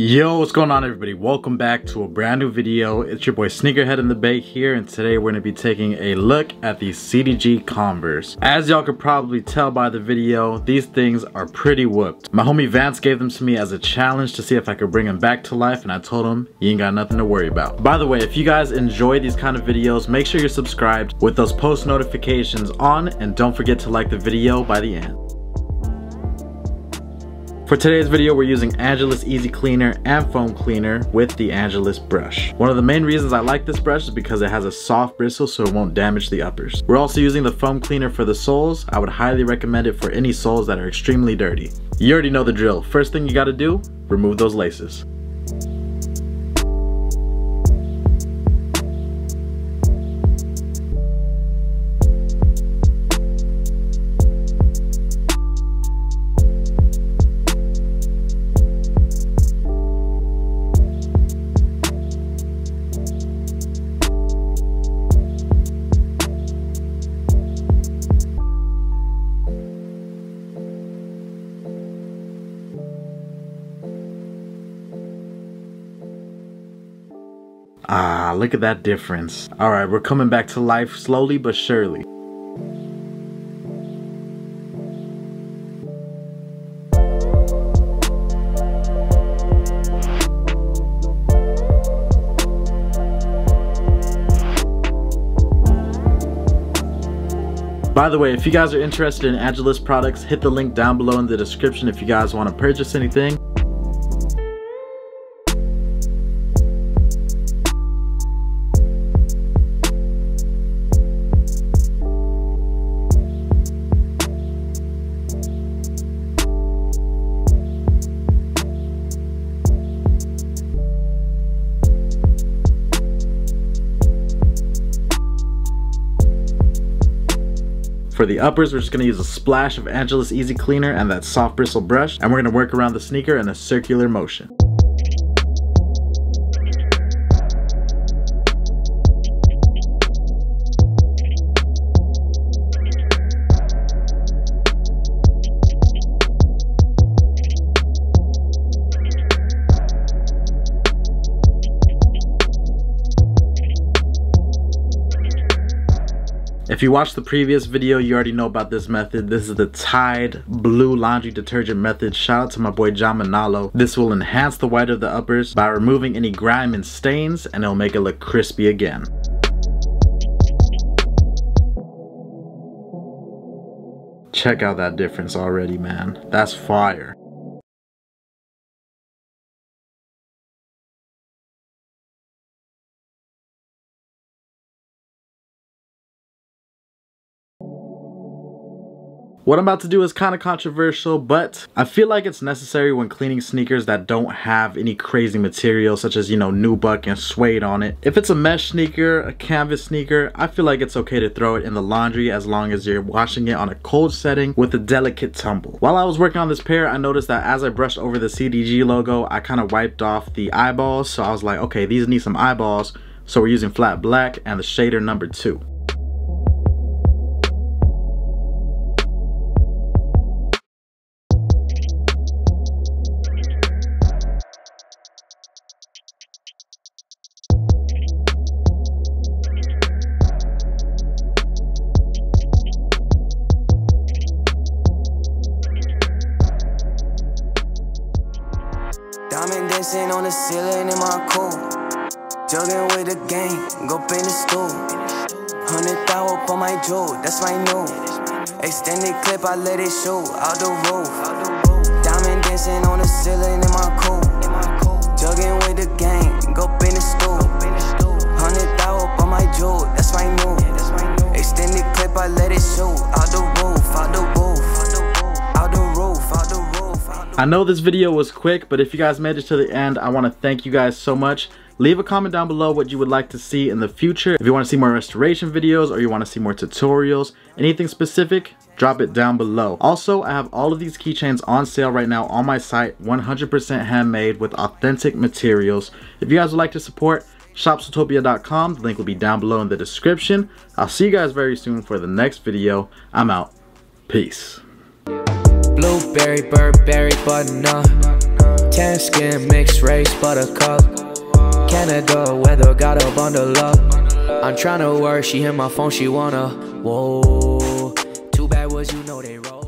Yo, what's going on everybody? Welcome back to a brand new video. It's your boy Sneakerhead in the Bay here, and today we're going to be taking a look at the CDG Converse. As y'all could probably tell by the video, these things are pretty whooped. My homie Vance gave them to me as a challenge to see if I could bring them back to life, and I told him, you ain't got nothing to worry about. By the way, if you guys enjoy these kind of videos, make sure you're subscribed with those post notifications on, and don't forget to like the video by the end. For today's video, we're using Angelus Easy Cleaner and Foam Cleaner with the Angelus Brush. One of the main reasons I like this brush is because it has a soft bristle so it won't damage the uppers. We're also using the Foam Cleaner for the soles. I would highly recommend it for any soles that are extremely dirty. You already know the drill. First thing you gotta do, remove those laces. Ah, look at that difference. All right, we're coming back to life slowly but surely. By the way, if you guys are interested in Angelus products, hit the link down below in the description if you guys want to purchase anything. For the uppers, we're just going to use a splash of Angelus Easy Cleaner and that soft bristle brush, and we're going to work around the sneaker in a circular motion. If you watched the previous video, you already know about this method. This is the Tide Blue laundry detergent method. Shout out to my boy John Manalo. This will enhance the white of the uppers by removing any grime and stains, and it'll make it look crispy again. Check out that difference already, man. That's fire. What I'm about to do is kind of controversial, but I feel like it's necessary when cleaning sneakers that don't have any crazy material such as, you know, Nubuck and suede on it. If it's a mesh sneaker, a canvas sneaker, I feel like it's okay to throw it in the laundry as long as you're washing it on a cold setting with a delicate tumble. While I was working on this pair, I noticed that as I brushed over the CDG logo, I kind of wiped off the eyeballs, so I was like, okay, these need some eyeballs, so we're using flat black and the shader number 2. Diamond dancing on the ceiling in my cool. Jugging with the gang, go up in the stool. 100,000 up on my jewel, that's my new. Extended clip, I let it shoot out the roof. Diamond dancing on the ceiling in my cool. Jugging with the gang, go up in the stool. 100,000 up on my jewel, that's my new. Extended clip, I let it shoot out the roof, out the roof, out the roof, out the roof. I know this video was quick, but if you guys made it to the end, I want to thank you guys so much. Leave a comment down below what you would like to see in the future. If you want to see more restoration videos or you want to see more tutorials, anything specific, drop it down below. Also, I have all of these keychains on sale right now on my site, 100% handmade with authentic materials. If you guys would like to support, shopsoletopia.com. The link will be down below in the description. I'll see you guys very soon for the next video. I'm out. Peace. Blueberry, Burberry, button up. Tan skin, mixed race, buttercup. Canada weather, got a bundle up. I'm tryna work, she hit my phone, she wanna. Whoa, too bad was you know they roll.